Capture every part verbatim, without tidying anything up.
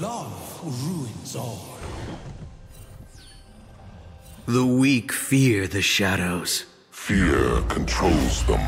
Love ruins all. The weak fear the shadows. Fear controls them.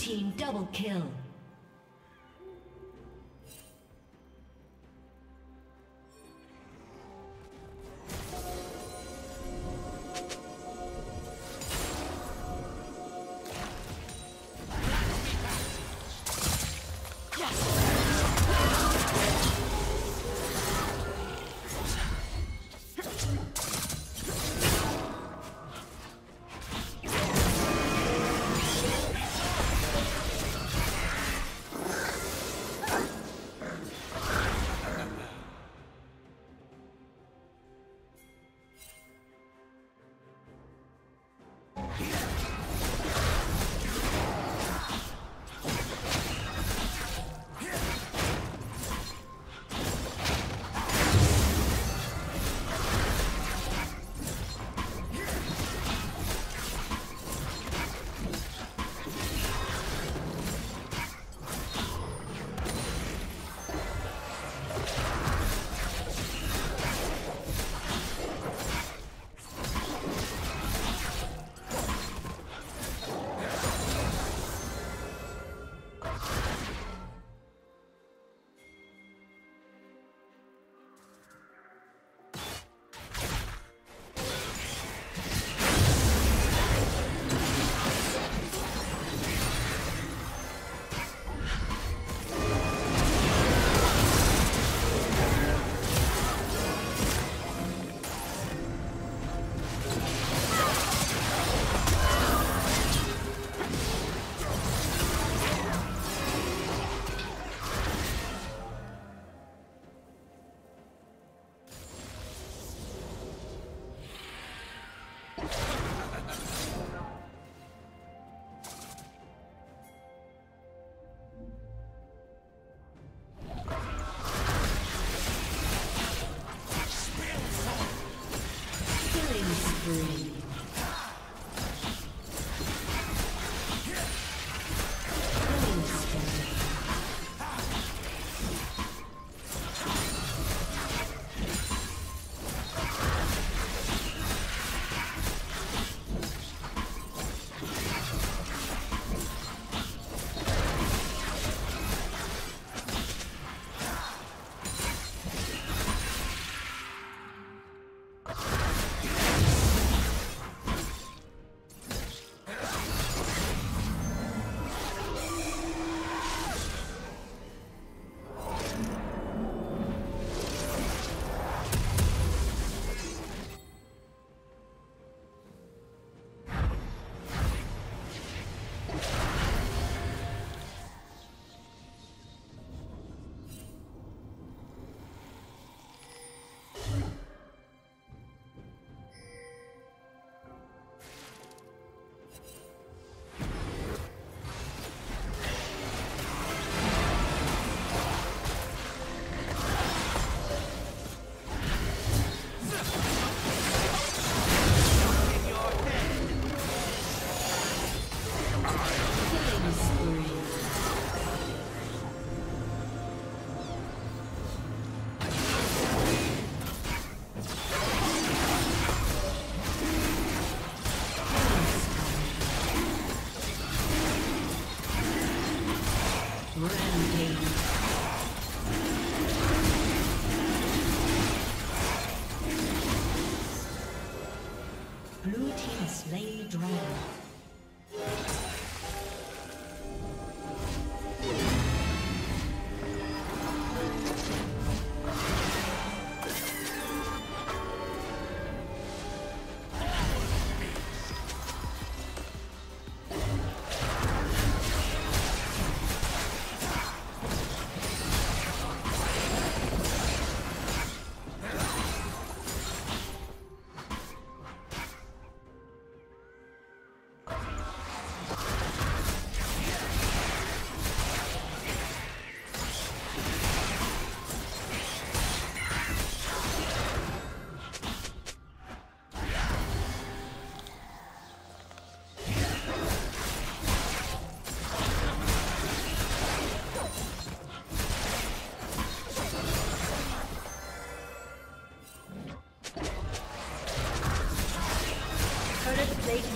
team double kill.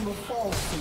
Will fall soon.